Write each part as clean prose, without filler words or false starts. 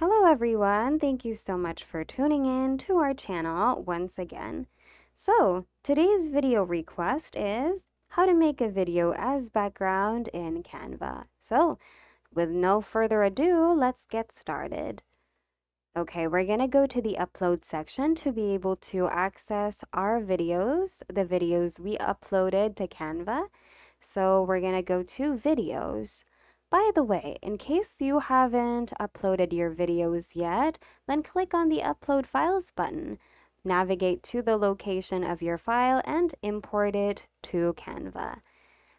Hello everyone, thank you so much for tuning in to our channel once again. So today's video request is how to make a video as background in Canva. So with no further ado, let's get started. Okay, we're gonna go to the upload section to be able to access our videos, the videos we uploaded to Canva. So we're gonna go to videos. By the way, in case you haven't uploaded your videos yet, then click on the Upload Files button. Navigate to the location of your file and import it to Canva.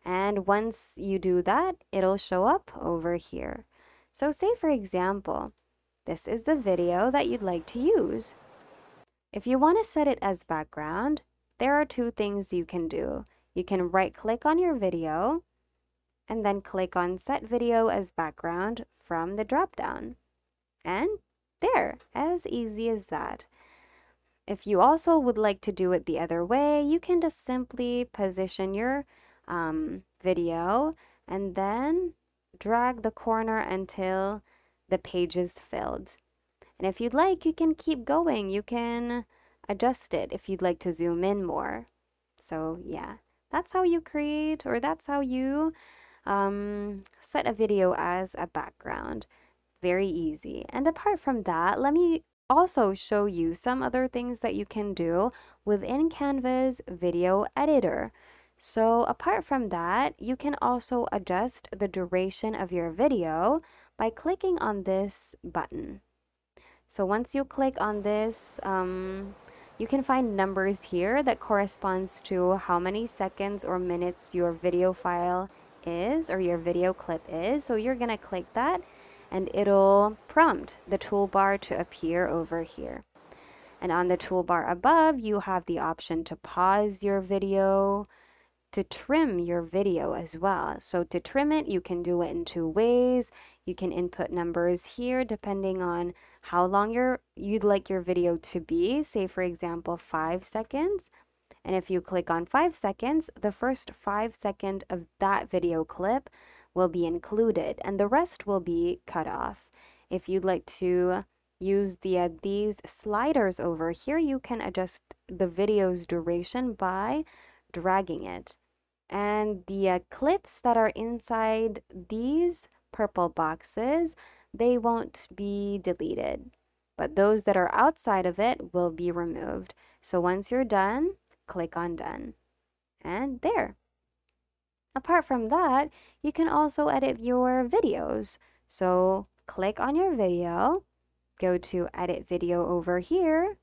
And once you do that, it'll show up over here. So say for example, this is the video that you'd like to use. If you want to set it as background, there are two things you can do. You can right-click on your video, and then click on Set Video as Background from the drop-down. And there, as easy as that. If you also would like to do it the other way, you can just simply position your video and then drag the corner until the page is filled. And if you'd like, you can keep going. You can adjust it if you'd like to zoom in more. So yeah, that's how you create, or that's how you set a video as a background. Very easy. And apart from that, let me also show you some other things that you can do within Canva's video editor. So apart from that, you can also adjust the duration of your video by clicking on this button. So once you click on this, you can find numbers here that corresponds to how many seconds or minutes your video file is, or your video clip is. So you're gonna click that and it'll prompt the toolbar to appear over here. And on the toolbar above, you have the option to pause your video, to trim your video as well. So to trim it, you can do it in two ways. You can input numbers here depending on how long you'd like your video to be. Say for example, 5 seconds. And if you click on 5 seconds, the first 5 seconds of that video clip will be included and the rest will be cut off. If you'd like to use these sliders over here, you can adjust the video's duration by dragging it. And the clips that are inside these purple boxes, they won't be deleted, but those that are outside of it will be removed. So once you're done, click on Done, and there. Apart from that, you can also edit your videos. So click on your video, go to Edit Video over here,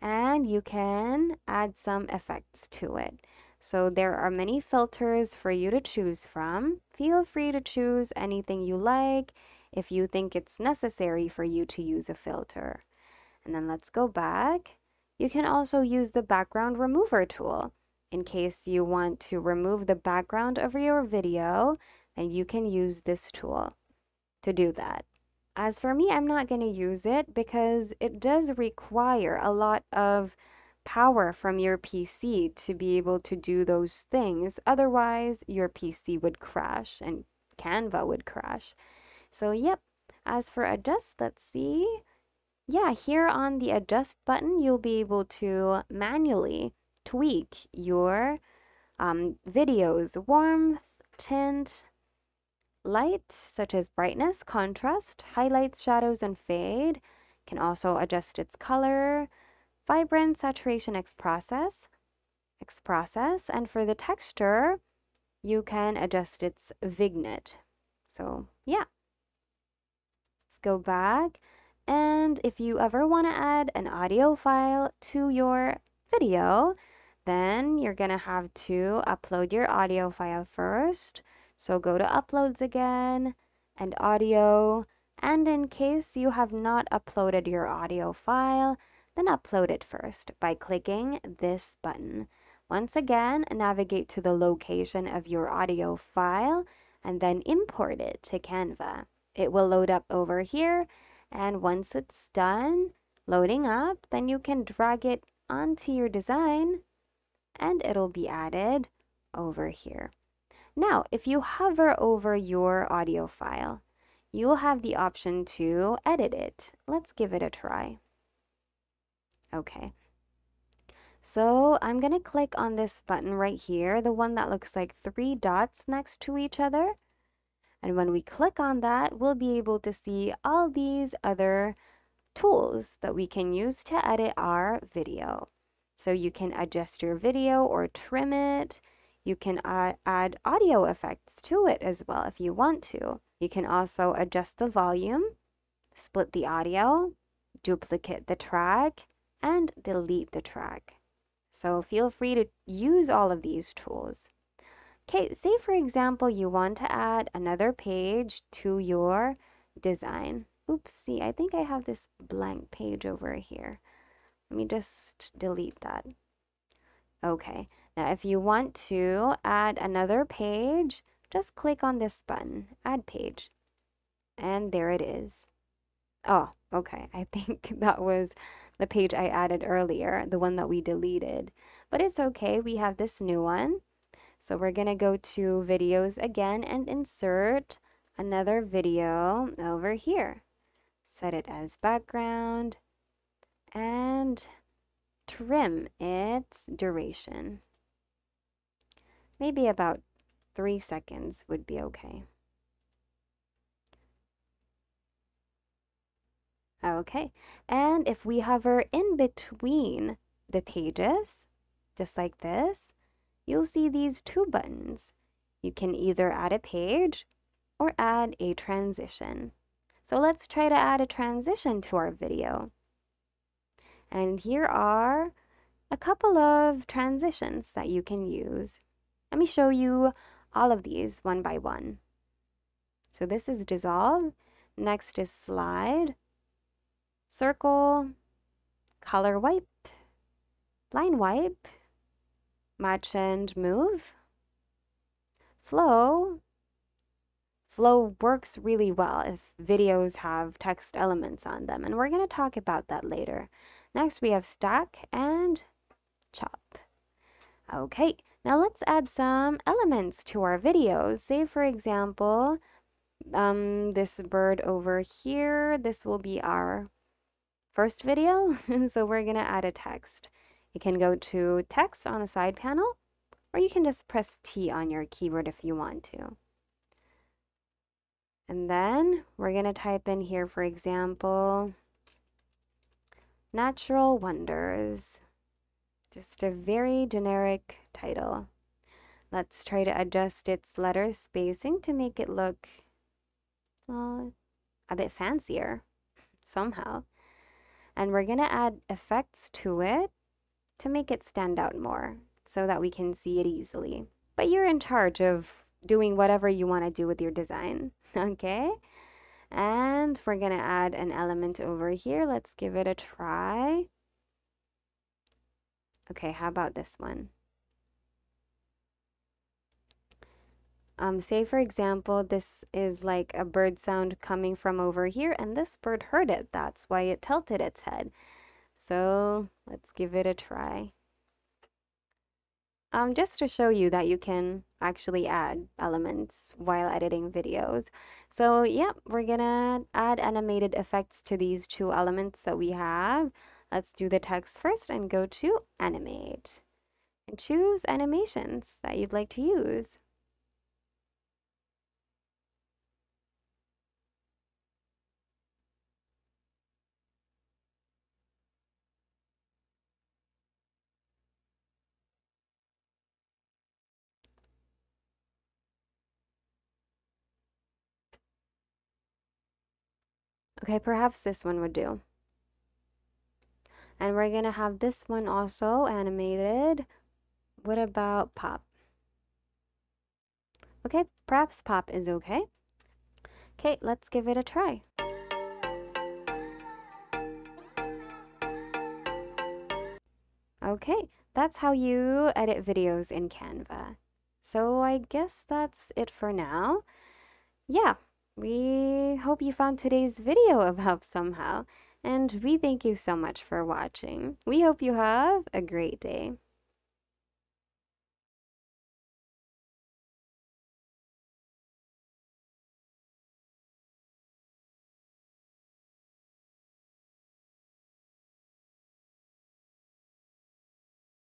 and you can add some effects to it. So there are many filters for you to choose from. Feel free to choose anything you like if you think it's necessary for you to use a filter. And then let's go back. You can also use the background remover tool. In case you want to remove the background of your video, then you can use this tool to do that. As for me, I'm not going to use it because it does require a lot of power from your PC to be able to do those things. Otherwise, your PC would crash and Canva would crash. So yep, as for adjust, let's see. Yeah, here on the adjust button, you'll be able to manually tweak your video's warmth, tint, light, such as brightness, contrast, highlights, shadows, and fade. Can also adjust its color, vibrant, saturation, X process. And for the texture, you can adjust its vignette. So yeah, let's go back. And if you ever want to add an audio file to your video, then you're going to have to upload your audio file first. So go to Uploads again, and Audio. And in case you have not uploaded your audio file, then upload it first by clicking this button. Once again, navigate to the location of your audio file and then import it to Canva. It will load up over here. And once it's done loading up, then you can drag it onto your design and it'll be added over here. Now, if you hover over your audio file, you'll have the option to edit it. Let's give it a try. Okay. So I'm going to click on this button right here, the one that looks like three dots next to each other. And when we click on that, we'll be able to see all these other tools that we can use to edit our video. So you can adjust your video or trim it. You can add audio effects to it as well if you want to. You can also adjust the volume, split the audio, duplicate the track, and delete the track. So feel free to use all of these tools. Okay, say for example you want to add another page to your design. Oopsie, I think I have this blank page over here. Let me just delete that. Okay, now if you want to add another page, just click on this button, Add Page. And there it is. Oh, okay, I think that was the page I added earlier, the one that we deleted. But it's okay, we have this new one. So we're gonna go to videos again and insert another video over here. Set it as background and trim its duration. Maybe about 3 seconds would be okay. Okay, and if we hover in between the pages, just like this, you'll see these two buttons. You can either add a page or add a transition. So let's try to add a transition to our video. And here are a couple of transitions that you can use. Let me show you all of these one by one. So this is dissolve, next is slide, circle, color wipe, line wipe, match and move, flow. Flow works really well if videos have text elements on them, and we're going to talk about that later. Next, we have stack and chop. Okay, now let's add some elements to our videos. Say, for example, this bird over here, this will be our first video, so we're going to add a text. You can go to text on the side panel, or you can just press T on your keyboard if you want to. And then we're going to type in here, for example, Natural Wonders. Just a very generic title. Let's try to adjust its letter spacing to make it look, well, a bit fancier somehow. And we're going to add effects to it to make it stand out more so that we can see it easily. But you're in charge of doing whatever you want to do with your design, okay? And we're going to add an element over here. Let's give it a try. Okay, how about this one? Say, for example, this is like a bird sound coming from over here, and this bird heard it. That's why it tilted its head. So let's give it a try. Just to show you that you can actually add elements while editing videos. So yeah, we're gonna add animated effects to these two elements that we have. Let's do the text first and go to animate. And choose animations that you'd like to use. Okay, perhaps this one would do. And we're gonna have this one also animated. What about pop? Okay, perhaps pop is okay. Okay, let's give it a try. Okay, that's how you edit videos in Canva. So I guess that's it for now. Yeah. We hope you found today's video of help somehow, and we thank you so much for watching. We hope you have a great day.